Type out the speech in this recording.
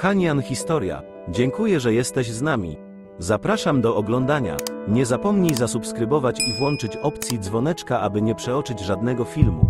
Han Jan Historia, dziękuję, że jesteś z nami. Zapraszam do oglądania. Nie zapomnij zasubskrybować i włączyć opcji dzwoneczka, aby nie przeoczyć żadnego filmu.